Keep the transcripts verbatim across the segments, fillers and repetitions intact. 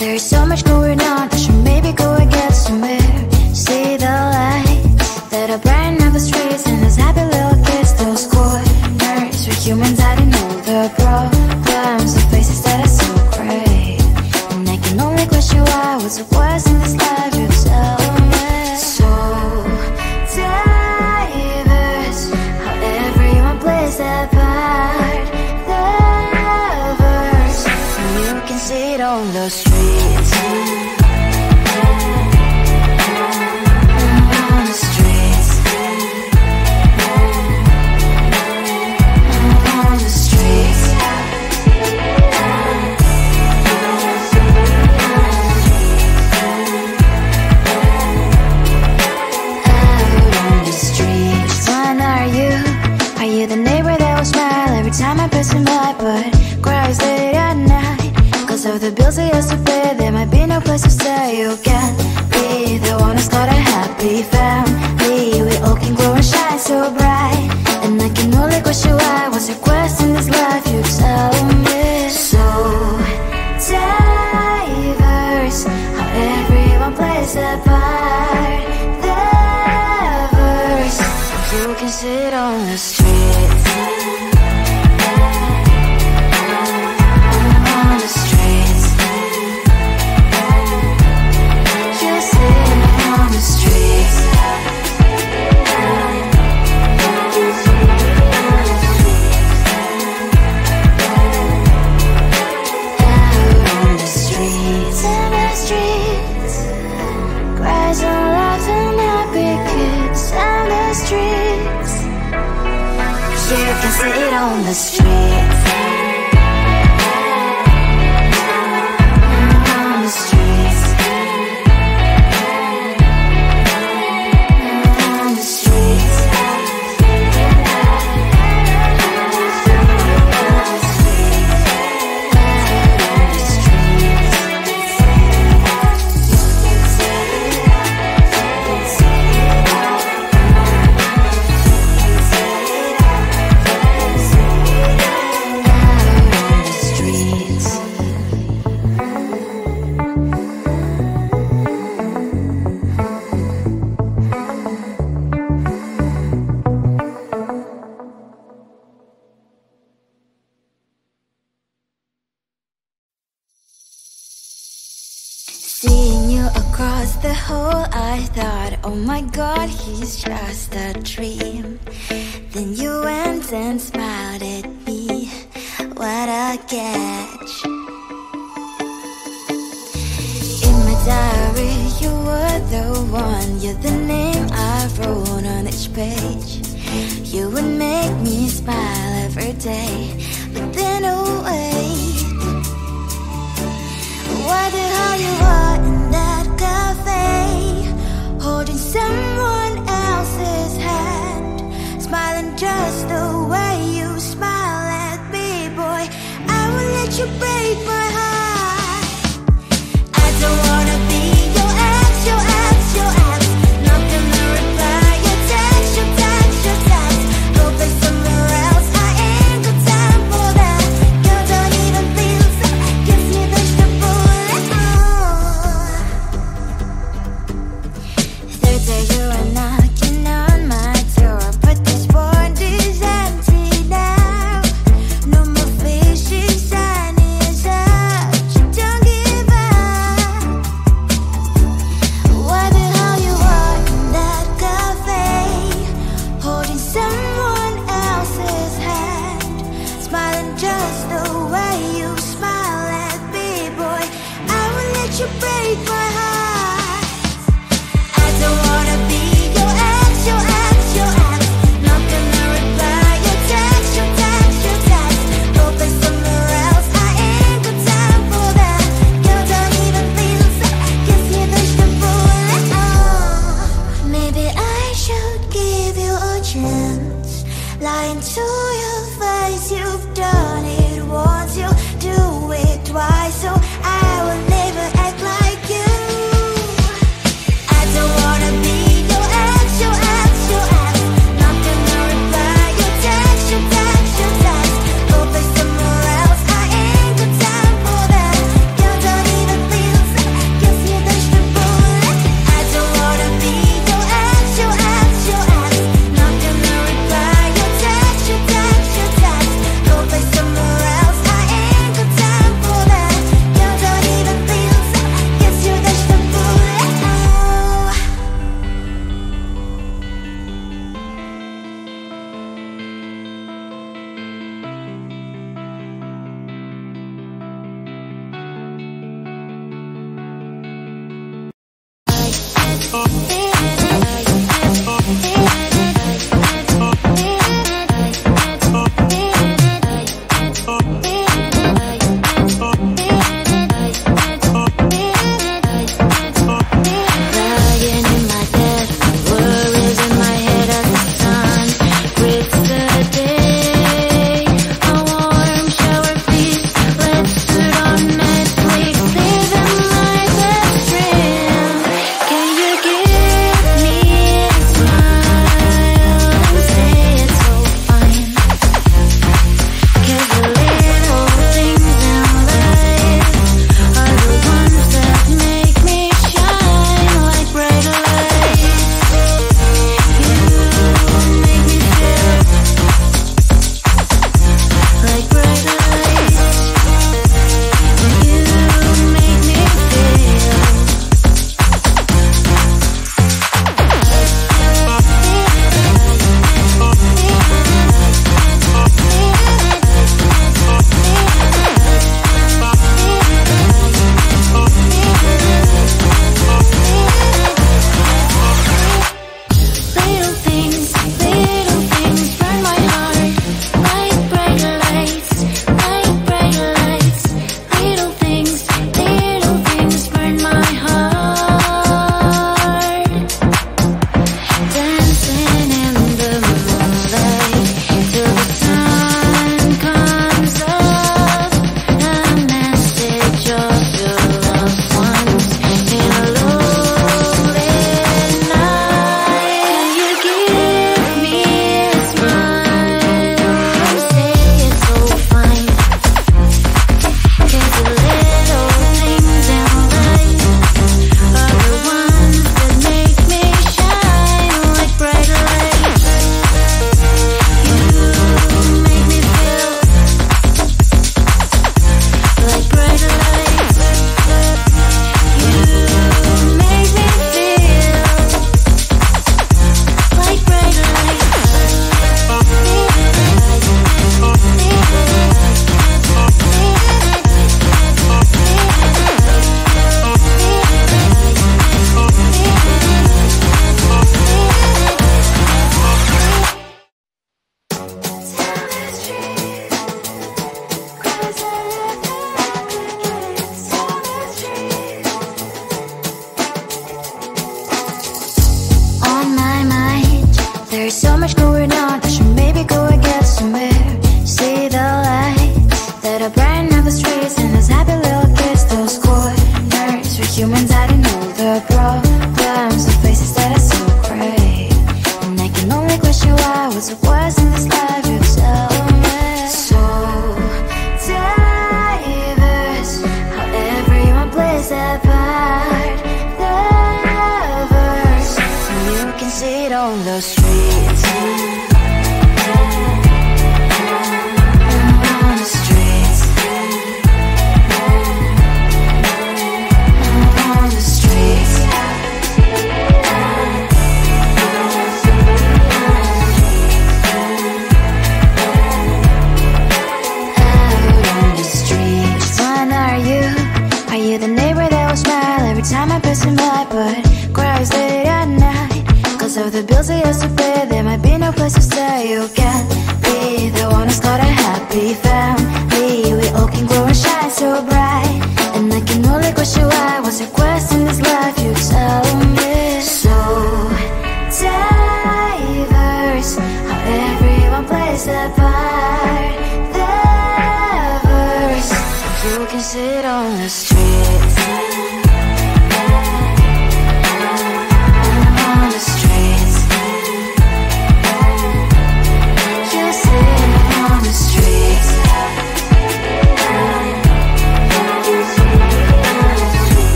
There's so much going on, I should maybe go and get somewhere. See the lights that are brighten up the streets, and those happy little kids, those corners where humans hiding all the problems of places that are so gray. And I can only question why what's the worst in this life you've so. On the streets, on the streets, on the streets. Out on the streets. When are you? Are you the neighbor that will smile every time I pass him by, but cries late at night? Of the bills I used to pay, there might be no place to stay. You can be the one who's got a happy family. We all can grow and shine so bright. And I can only question why what's your quest in this life? You tell me. So diverse, how everyone plays a part. Diverse, you can sit on the streets. You can see it on the streets. Across the hall, I thought, oh my god, he's just a dream. Then you went and smiled at me. What a catch. In my diary, you were the one. You're the name I wrote on each page. You would make me smile every day, but then oh wait, what the hell you are in that cafe, holding someone else's hand, smiling just the way you smile at me, boy. I will let you break my heart. I don't wanna be your ex, your ex, your ex. Not gonna reply your text, your text, your text. Go back somewhere else, I ain't got time for that. Girl, don't even feel sad, give me vegetable at all. Lying to your face, you've done it once, you do it twice, so I will never act like you.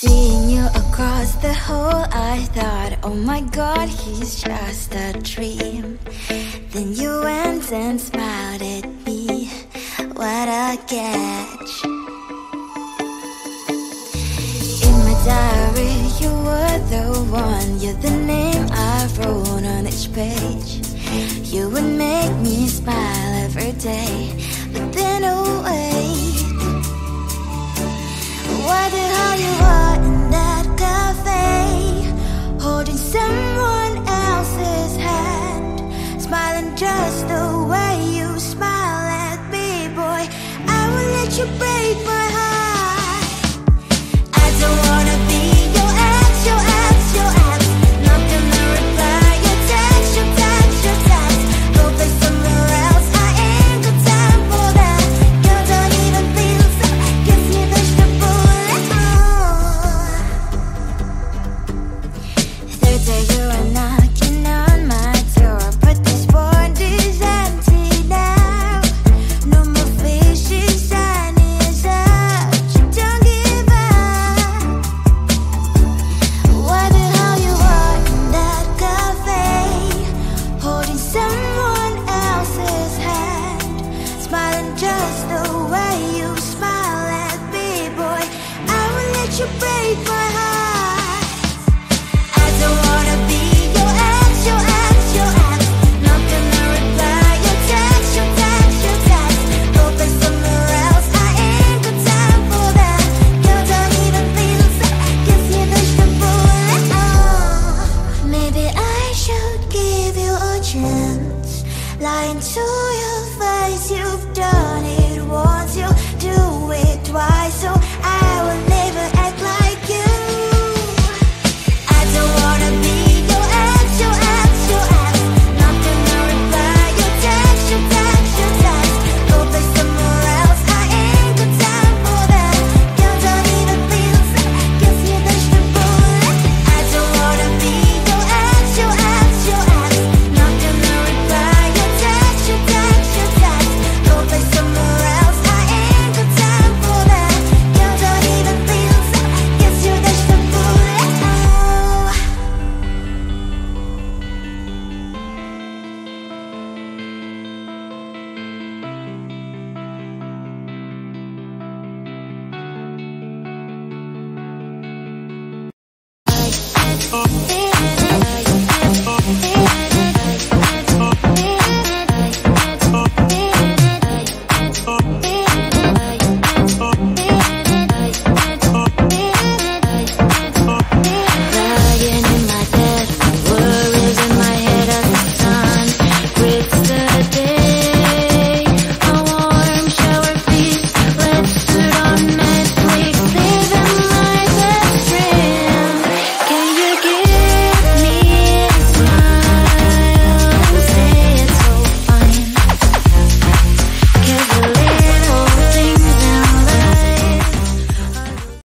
Seeing you across the hall, I thought, oh my god, he's just a dream. Then you went and smiled at me. What a catch. In my diary, you were the one. You're the name I wrote on each page. You would make me smile every day, but then oh wait, wonder how you are in that cafe, holding someone else's hand, smiling just the way you smile at me, boy. I will let you break my heart. I don't wanna be your ex, your ex, your ex. Not gonna reply your text, your text, your text. Go play somewhere else, I ain't got time for that. Girl, don't even feel so, give me the Thursday, you are knocking on my door, but this board is empty now. No more fishing signs out. Don't give up. Wonder how you are in that cafe, holding someone else's hand, smiling just the way you smile at me, boy. I will let you break my heart. Lying to your face, you've done it once, you do it twice, so I will never act like you. I don't wanna be your ex, your ex, your ex. Not gonna reply your text, your text, your text. Go play somewhere else, I ain't got time for that. You don't even feel sad, give me the bullet. I don't wanna be your ex, your ex, your ex. Oh,